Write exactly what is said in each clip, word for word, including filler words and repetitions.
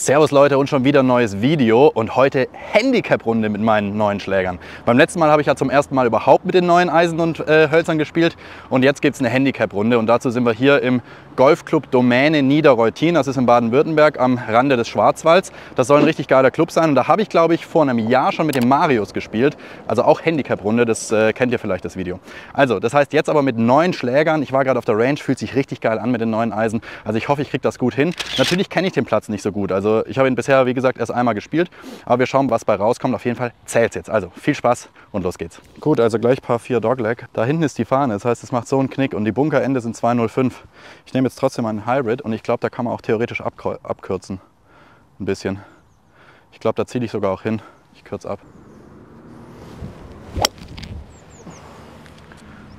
Servus Leute und schon wieder ein neues Video und heute Handicap-Runde mit meinen neuen Schlägern. Beim letzten Mal habe ich ja zum ersten Mal überhaupt mit den neuen Eisen und äh, Hölzern gespielt und jetzt gibt es eine Handicap-Runde und dazu sind wir hier im Golfclub Domäne Niederreutin, das ist in Baden-Württemberg am Rande des Schwarzwalds. Das soll ein richtig geiler Club sein und da habe ich glaube ich vor einem Jahr schon mit dem Marius gespielt, also auch Handicap-Runde, das äh, kennt ihr vielleicht das Video. Also das heißt jetzt aber mit neuen Schlägern, ich war gerade auf der Range, fühlt sich richtig geil an mit den neuen Eisen, also ich hoffe ich kriege das gut hin. Natürlich kenne ich den Platz nicht so gut, also ich habe ihn bisher, wie gesagt, erst einmal gespielt, aber wir schauen, was bei rauskommt. Auf jeden Fall zählt es jetzt. Also viel Spaß und los geht's. Gut, also gleich Par vier Dogleg. Da hinten ist die Fahne, das heißt, es macht so einen Knick und die Bunkerende sind zwei null fünf. Ich nehme jetzt trotzdem einen Hybrid und ich glaube, da kann man auch theoretisch abkürzen. Ein bisschen. Ich glaube, da ziehe ich sogar auch hin. Ich kürze ab.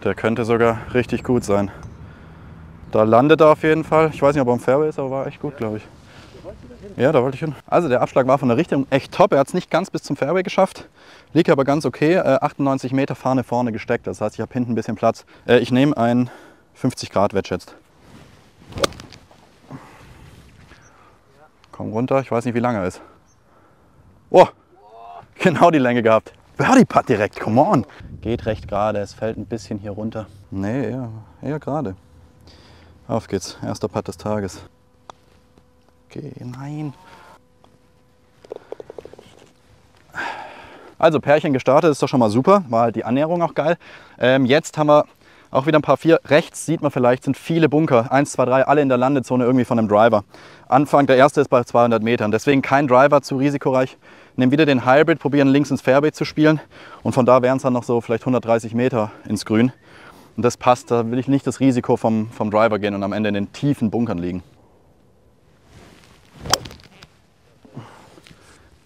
Der könnte sogar richtig gut sein. Da landet er auf jeden Fall. Ich weiß nicht, ob er am Fairway ist, aber war echt gut, glaube ich. Ja, da wollte ich hin. Also der Abschlag war von der Richtung echt top. Er hat es nicht ganz bis zum Fairway geschafft. Liegt aber ganz okay. Äh, achtundneunzig Meter Fahne vorne gesteckt. Das heißt, ich habe hinten ein bisschen Platz. Äh, ich nehme einen fünfzig Grad Wedge jetzt. Komm runter. Ich weiß nicht, wie lang er ist. Oh, genau die Länge gehabt. Birdie Putt direkt. Come on. Geht recht gerade. Es fällt ein bisschen hier runter. Nee, eher, eher gerade. Auf geht's. Erster Putt des Tages. Okay, nein. Also Pärchen gestartet, ist doch schon mal super. War halt die Annäherung auch geil. Ähm, jetzt haben wir auch wieder ein paar vier. Rechts sieht man vielleicht, sind viele Bunker. eins, zwei, drei, alle in der Landezone irgendwie von einem Driver. Anfang, der erste ist bei zweihundert Metern. Deswegen kein Driver, zu risikoreich. Nehmen wieder den Hybrid, probieren links ins Fairway zu spielen. Und von da wären es dann noch so vielleicht hundertdreißig Meter ins Grün. Und das passt, da will ich nicht das Risiko vom, vom Driver gehen und am Ende in den tiefen Bunkern liegen.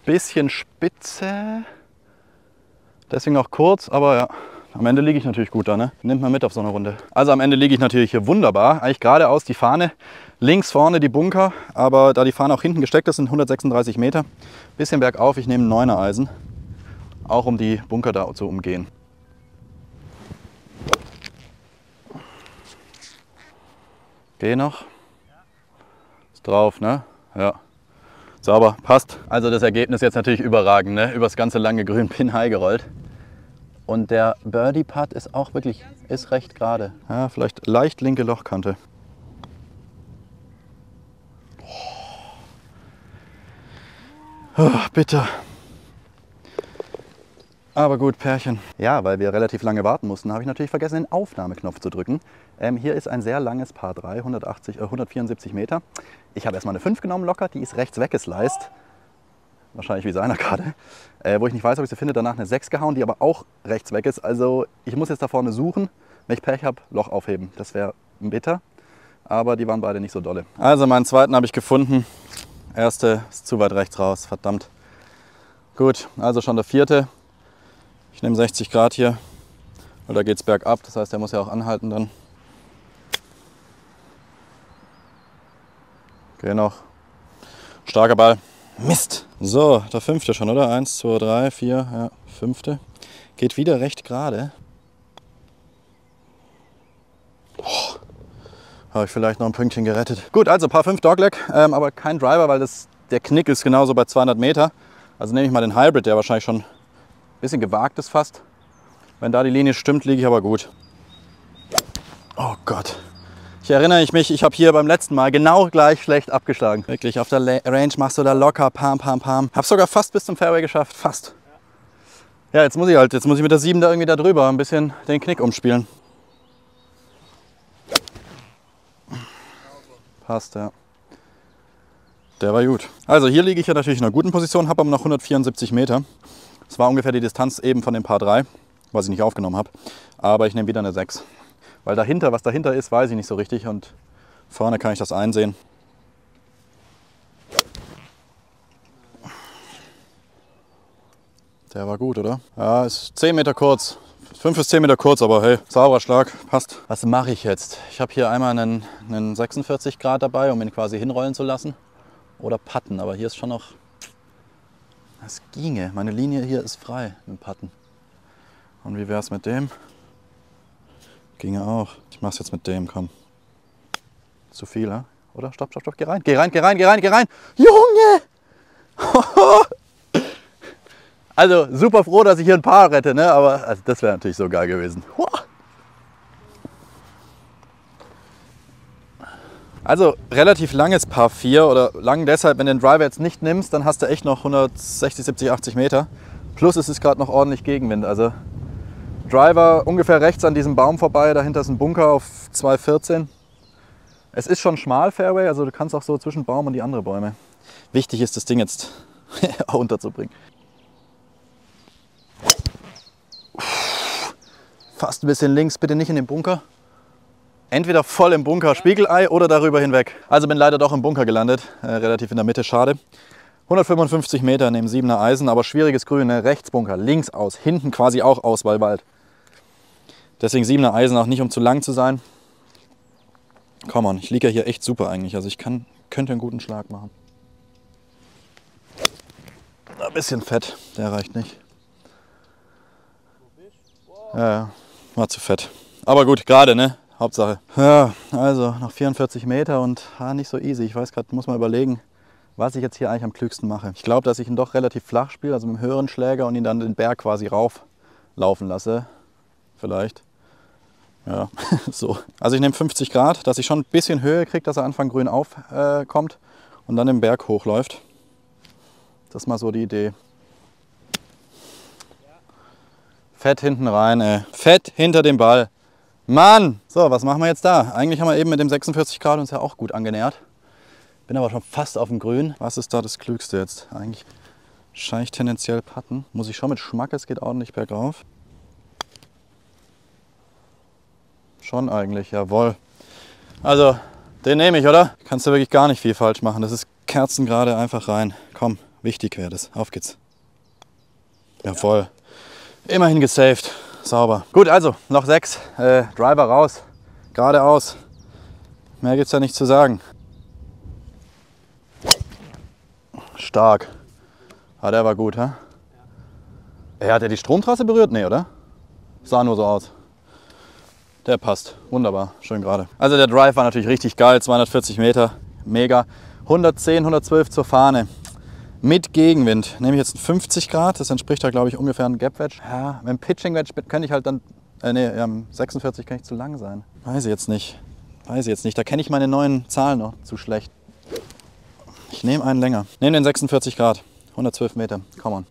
Bisschen spitze, deswegen auch kurz, aber ja, am Ende liege ich natürlich gut da, ne? Nimmt man mit auf so eine Runde. Also am Ende liege ich natürlich hier wunderbar, eigentlich geradeaus die Fahne, links vorne die Bunker, aber da die Fahne auch hinten gesteckt ist, sind hundertsechsunddreißig Meter. Bisschen bergauf, ich nehme ein neuner Eisen, auch um die Bunker da zu umgehen. Geh noch. Ist drauf, ne? Ja. Sauber, passt. Also das Ergebnis jetzt natürlich überragend, ne? Über das ganze lange Grün Pin High gerollt. Und der Birdie Putt ist auch wirklich, ist recht gerade. Ja, vielleicht leicht linke Lochkante. Oh, bitter. Aber gut, Pärchen. Ja, weil wir relativ lange warten mussten, habe ich natürlich vergessen, den Aufnahmeknopf zu drücken. Ähm, hier ist ein sehr langes Par drei, hundertvierundsiebzig Meter. Ich habe erstmal eine fünf genommen locker, die ist rechts weggesliced. Wahrscheinlich wie seiner gerade. Äh, wo ich nicht weiß, ob ich sie finde, danach eine sechs gehauen, die aber auch rechts weg ist. Also ich muss jetzt da vorne suchen. Wenn ich Pech habe, Loch aufheben. Das wäre bitter. Aber die waren beide nicht so dolle. Also meinen zweiten habe ich gefunden. Erste ist zu weit rechts raus, verdammt. Gut, also schon der vierte. Ich nehme sechzig Grad hier, weil da geht es bergab, das heißt, der muss ja auch anhalten dann. Geh noch. Starker Ball. Mist! So, der fünfte schon, oder? Eins, zwei, drei, vier, ja, fünfte. Geht wieder recht gerade. Oh, habe ich vielleicht noch ein Pünktchen gerettet. Gut, also Par fünf Dogleg, ähm, aber kein Driver, weil das, der Knick ist genauso bei zweihundert Meter. Also nehme ich mal den Hybrid, der wahrscheinlich schon... Bisschen gewagt ist fast. Wenn da die Linie stimmt, liege ich aber gut. Oh Gott. Ich erinnere mich, ich habe hier beim letzten Mal genau gleich schlecht abgeschlagen. Wirklich, auf der Range machst du da locker, pam, pam, pam. Hab's sogar fast bis zum Fairway geschafft, fast. Ja, jetzt muss ich halt, jetzt muss ich mit der sieben da irgendwie da drüber ein bisschen den Knick umspielen. Passt, ja. Der war gut. Also hier liege ich ja natürlich in einer guten Position, habe aber noch hundertvierundsiebzig Meter. Es war ungefähr die Distanz eben von dem Par drei, was ich nicht aufgenommen habe. Aber ich nehme wieder eine sechs. Weil dahinter, was dahinter ist, weiß ich nicht so richtig. Und vorne kann ich das einsehen. Der war gut, oder? Ja, ist zehn Meter kurz. fünf bis zehn Meter kurz, aber hey, sauberer Schlag, passt. Was mache ich jetzt? Ich habe hier einmal einen, einen sechsundvierzig Grad dabei, um ihn quasi hinrollen zu lassen. Oder putten, aber hier ist schon noch... Es ginge. Meine Linie hier ist frei mit dem Putten. Und wie wäre es mit dem? Ginge auch. Ich mach's jetzt mit dem, komm. Zu viel, oder? Stopp, stopp, stopp, geh rein. Geh rein, geh rein, geh rein, geh rein. Junge! Also super froh, dass ich hier ein Paar rette, ne? Aber also, das wäre natürlich so geil gewesen. Also relativ langes Par vier oder lang deshalb, wenn du den Driver jetzt nicht nimmst, dann hast du echt noch hundertsechzig, siebzig, achtzig Meter. Plus es ist gerade noch ordentlich Gegenwind. Also Driver ungefähr rechts an diesem Baum vorbei, dahinter ist ein Bunker auf zwei vierzehn. Es ist schon schmal Fairway, also du kannst auch so zwischen Baum und die anderen Bäume. Wichtig ist, das Ding jetzt auch unterzubringen. Fast ein bisschen links, bitte nicht in den Bunker. Entweder voll im Bunker, Spiegelei oder darüber hinweg. Also bin leider doch im Bunker gelandet, äh, relativ in der Mitte, schade. hundertfünfundfünfzig Meter neben siebener Eisen, aber schwieriges Grün, ne? Rechts Bunker, links aus, hinten quasi auch aus, weil Wald. Deswegen siebener Eisen auch nicht, um zu lang zu sein. Come on, ich liege ja hier echt super eigentlich, also ich kann, könnte einen guten Schlag machen. Ein bisschen fett, der reicht nicht. Ja, ja, war zu fett. Aber gut, gerade, ne? Hauptsache. Ja, also noch vierundvierzig Meter und ah, nicht so easy. Ich weiß gerade, muss mal überlegen, was ich jetzt hier eigentlich am klügsten mache. Ich glaube, dass ich ihn doch relativ flach spiele, also mit einem höheren Schläger und ihn dann den Berg quasi rauf laufen lasse. Vielleicht. Ja, so. Also ich nehme fünfzig Grad, dass ich schon ein bisschen Höhe kriege, dass er Anfang grün aufkommt äh, und dann den Berg hochläuft. Das ist mal so die Idee. Fett hinten rein, ey. Fett hinter dem Ball. Mann! So, was machen wir jetzt da? Eigentlich haben wir eben mit dem sechsundvierzig Grad uns ja auch gut angenähert. Bin aber schon fast auf dem Grün. Was ist da das Klügste jetzt? Eigentlich scheine ich tendenziell putten. Muss ich schon mit Schmack, es geht ordentlich bergauf. Schon eigentlich, jawohl. Also, den nehme ich, oder? Kannst du wirklich gar nicht viel falsch machen. Das ist kerzengerade einfach rein. Komm, wichtig wäre das. Auf geht's. Jawohl. Immerhin gesaved. Sauber. Gut, also noch sechs. Äh, Driver raus. Geradeaus. Mehr gibt es ja nicht zu sagen. Stark. Ah, der war gut, hä? Ja. Hat er die Stromtrasse berührt? Nee, oder? Sah nur so aus. Der passt. Wunderbar. Schön gerade. Also der Drive war natürlich richtig geil. zweihundertvierzig Meter. Mega. hundertzehn, hundertzwölf zur Fahne. Mit Gegenwind nehme ich jetzt fünfzig Grad, das entspricht da glaube ich ungefähr einem Gap-Wedge. Ja, mit einem Pitching-Wedge könnte ich halt dann, äh nee, sechsundvierzig kann ich zu lang sein. Weiß ich jetzt nicht, weiß ich jetzt nicht, da kenne ich meine neuen Zahlen noch zu schlecht. Ich nehme einen länger, nehme den sechsundvierzig Grad, hundertzwölf Meter, come on.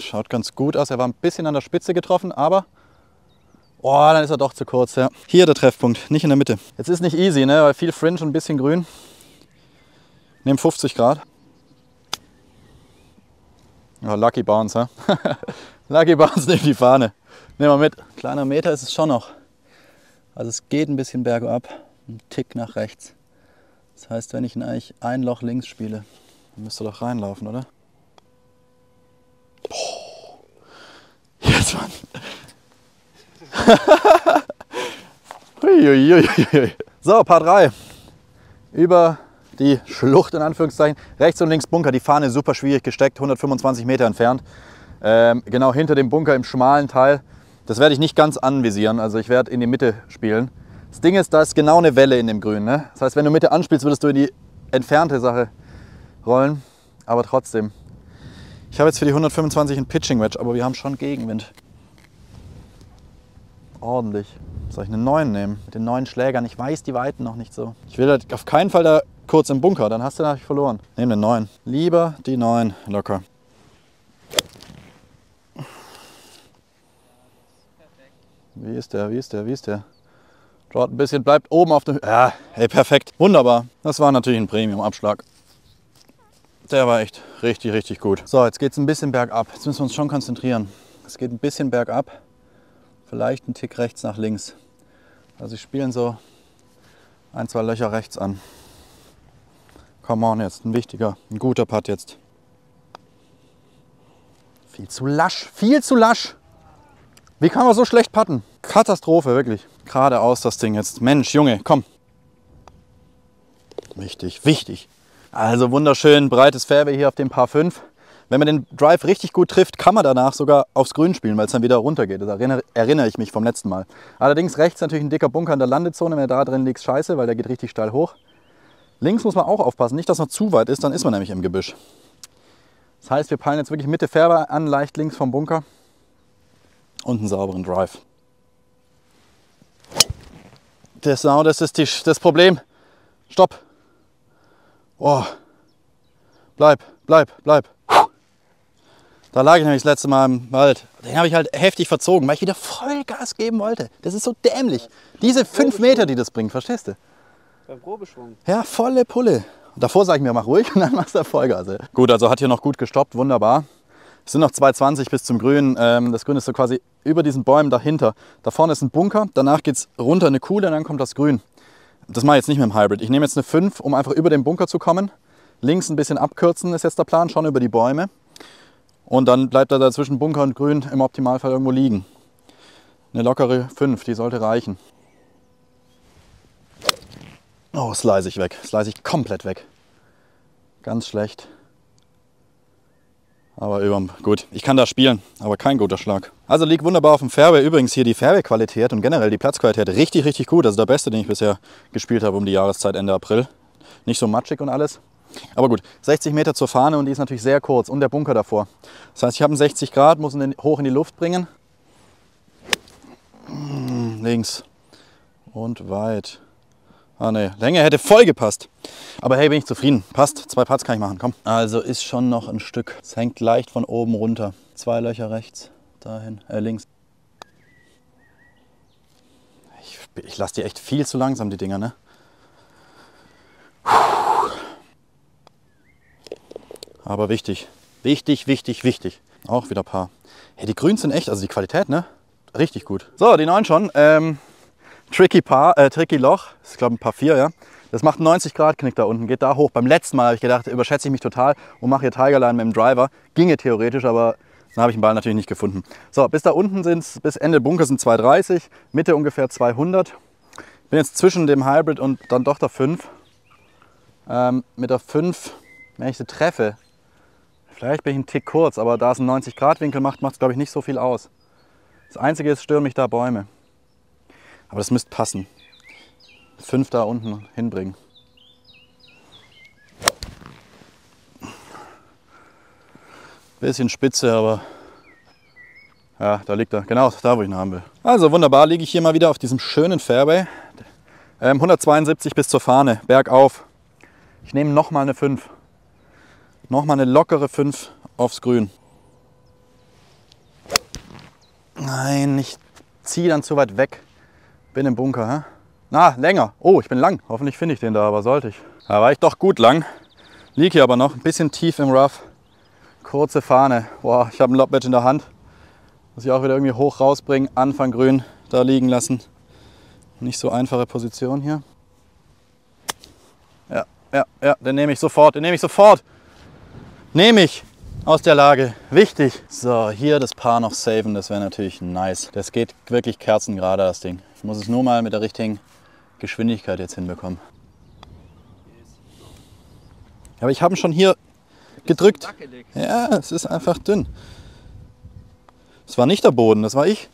Schaut ganz gut aus, er war ein bisschen an der Spitze getroffen, aber... Oh, dann ist er doch zu kurz, ja. Hier der Treffpunkt, nicht in der Mitte. Jetzt ist nicht easy, ne, weil viel Fringe und ein bisschen grün. Nehmen fünfzig Grad. Ja, Lucky Bounce, hä? Lucky Bounce, nehmt die Fahne. Nehmen wir mit. Kleiner Meter ist es schon noch. Also es geht ein bisschen bergab, ein Tick nach rechts. Das heißt, wenn ich ihn eigentlich ein Loch links spiele, dann müsste er doch reinlaufen, oder? Boah. Jetzt, Mann. So, Par drei. Über die Schlucht in Anführungszeichen, rechts und links Bunker, die Fahne super schwierig gesteckt, hundertfünfundzwanzig Meter entfernt. Ähm, genau hinter dem Bunker im schmalen Teil. Das werde ich nicht ganz anvisieren, also ich werde in die Mitte spielen. Das Ding ist, da ist genau eine Welle in dem Grün. Ne? Das heißt, wenn du Mitte anspielst, würdest du in die entfernte Sache rollen. Aber trotzdem. Ich habe jetzt für die hundertfünfundzwanzig ein Pitching Wedge, aber wir haben schon Gegenwind. Ordentlich. Soll ich einen neuen nehmen? Mit den neuen Schlägern. Ich weiß die Weiten noch nicht so. Ich will halt auf keinen Fall da kurz im Bunker, dann hast du natürlich verloren. Nehmen den neuen. Lieber die neuen locker. Wie ist der? Wie ist der? Wie ist der? Dort ein bisschen, bleibt oben auf dem... Ja, hey, perfekt. Wunderbar. Das war natürlich ein Premium-Abschlag. Der war echt richtig, richtig gut. So, jetzt geht es ein bisschen bergab. Jetzt müssen wir uns schon konzentrieren. Es geht ein bisschen bergab. Vielleicht einen Tick rechts nach links. Also ich spiele so ein, zwei Löcher rechts an. Come on jetzt, ein wichtiger, ein guter Putt jetzt. Viel zu lasch, viel zu lasch. Wie kann man so schlecht putten? Katastrophe, wirklich. Geradeaus das Ding jetzt. Mensch, Junge, komm. Wichtig, wichtig. Also wunderschön breites Fairway hier auf dem Par fünf. Wenn man den Drive richtig gut trifft, kann man danach sogar aufs Grün spielen, weil es dann wieder runter geht. Da erinnere, erinnere ich mich vom letzten Mal. Allerdings rechts natürlich ein dicker Bunker in der Landezone. Wenn du da drin liegst, scheiße, weil der geht richtig steil hoch. Links muss man auch aufpassen, nicht dass man zu weit ist, dann ist man nämlich im Gebüsch. Das heißt, wir peilen jetzt wirklich Mitte Fairway an, leicht links vom Bunker und einen sauberen Drive. Das, das ist die, das Problem. Stopp. Oh. Bleib, bleib, bleib. Da lag ich nämlich das letzte Mal im Wald. Den habe ich halt heftig verzogen, weil ich wieder Vollgas geben wollte. Das ist so dämlich. Diese fünf Meter, die das bringt, verstehst du? Beim Probeschwung. Ja, volle Pulle. Und davor sage ich mir, mach ruhig und dann machst du Vollgas. Ey. Gut, also hat hier noch gut gestoppt, wunderbar. Es sind noch zwei zwanzig bis zum Grün. Das Grün ist so quasi über diesen Bäumen dahinter. Da vorne ist ein Bunker, danach geht es runter eine Kuhle und dann kommt das Grün. Das mache ich jetzt nicht mit dem Hybrid. Ich nehme jetzt eine fünf, um einfach über den Bunker zu kommen. Links ein bisschen abkürzen ist jetzt der Plan, schon über die Bäume. Und dann bleibt er da zwischen Bunker und Grün im Optimalfall irgendwo liegen. Eine lockere fünf, die sollte reichen. Oh, slice ich weg. Slice ich komplett weg. Ganz schlecht. Aber überm, gut, ich kann da spielen, aber kein guter Schlag. Also liegt wunderbar auf dem Fairway. Übrigens hier die Fairway-Qualität und generell die Platzqualität richtig, richtig gut. Also der beste, den ich bisher gespielt habe um die Jahreszeit Ende April. Nicht so matschig und alles. Aber gut, sechzig Meter zur Fahne und die ist natürlich sehr kurz und der Bunker davor. Das heißt, ich habe einen sechzig Grad, muss ihn hoch in die Luft bringen. Links und weit. Ah ne, Länge hätte voll gepasst. Aber hey, bin ich zufrieden. Passt, zwei Putts kann ich machen, komm. Also ist schon noch ein Stück. Es hängt leicht von oben runter. Zwei Löcher rechts, dahin, äh links. Ich, ich lasse die echt viel zu langsam, die Dinger, ne? Aber wichtig, wichtig, wichtig, wichtig. Auch wieder ein paar. Hey, die Grüns sind echt, also die Qualität, ne? Richtig gut. So, die neuen schon. Ähm, Tricky Paar, äh, Tricky Loch, das ist glaube ich ein Par vier, ja. Das macht einen neunzig Grad Knick da unten, geht da hoch. Beim letzten Mal habe ich gedacht, überschätze ich mich total und mache hier Tigerline mit dem Driver. Ginge theoretisch, aber dann habe ich den Ball natürlich nicht gefunden. So, bis da unten sind es, bis Ende Bunker sind zwei dreißig, Mitte ungefähr zweihundert. Bin jetzt zwischen dem Hybrid und dann doch der fünf. Ähm, mit der fünf, wenn ich sie treffe, vielleicht bin ich einen Tick kurz, aber da es einen neunzig Grad Winkel macht, macht es glaube ich nicht so viel aus. Das Einzige ist, stören mich da Bäume. Aber das müsste passen. Fünf da unten hinbringen. Bisschen spitze, aber ja, da liegt er. Genau, da wo ich ihn haben will. Also wunderbar, liege ich hier mal wieder auf diesem schönen Fairway. Ähm, hundertzweiundsiebzig bis zur Fahne, bergauf. Ich nehme nochmal eine fünf. Nochmal eine lockere fünf aufs Grün. Nein, ich ziehe dann zu weit weg. Bin im Bunker, hä? Na, länger. Oh, ich bin lang. Hoffentlich finde ich den da, aber sollte ich. Da war ich doch gut lang. Lieg hier aber noch. Ein bisschen tief im Rough. Kurze Fahne. Boah, ich habe ein Lob-Wedge in der Hand. Muss ich auch wieder irgendwie hoch rausbringen. Anfang grün. Da liegen lassen. Nicht so einfache Position hier. Ja, ja, ja. Den nehme ich sofort. Den nehme ich sofort. Nehme ich. Aus der Lage. Wichtig. So, hier das Paar noch saven. Das wäre natürlich nice. Das geht wirklich kerzengerade, das Ding. Ich muss es nur mal mit der richtigen Geschwindigkeit jetzt hinbekommen. Aber ich habe schon hier gedrückt. Ja, es ist einfach dünn. Es war nicht der Boden, das war ich.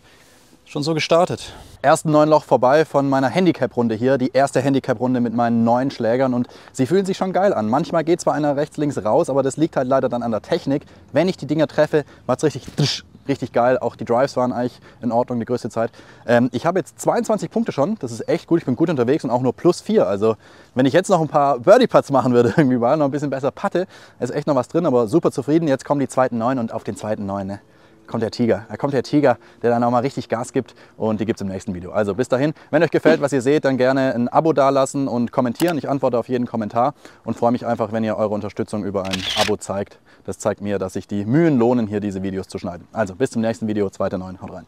Schon so gestartet. Ersten neuen Loch vorbei von meiner Handicap-Runde hier. Die erste Handicap-Runde mit meinen neuen Schlägern und sie fühlen sich schon geil an. Manchmal geht zwar einer rechts, links raus, aber das liegt halt leider dann an der Technik. Wenn ich die Dinger treffe, war es richtig... Richtig geil, auch die Drives waren eigentlich in Ordnung die größte Zeit. Ähm, ich habe jetzt zweiundzwanzig Punkte schon, das ist echt gut, ich bin gut unterwegs und auch nur plus vier. Also wenn ich jetzt noch ein paar Birdie-Putts machen würde, irgendwie mal noch ein bisschen besser patte, ist echt noch was drin, aber super zufrieden. Jetzt kommen die zweiten neun und auf den zweiten neun ne, kommt der Tiger. Da kommt der Tiger, der dann auch mal richtig Gas gibt und die gibt es im nächsten Video. Also bis dahin, wenn euch gefällt, was ihr seht, dann gerne ein Abo dalassen und kommentieren. Ich antworte auf jeden Kommentar und freue mich einfach, wenn ihr eure Unterstützung über ein Abo zeigt. Das zeigt mir, dass sich die Mühen lohnen, hier diese Videos zu schneiden. Also bis zum nächsten Video, zweiter neun, haut rein.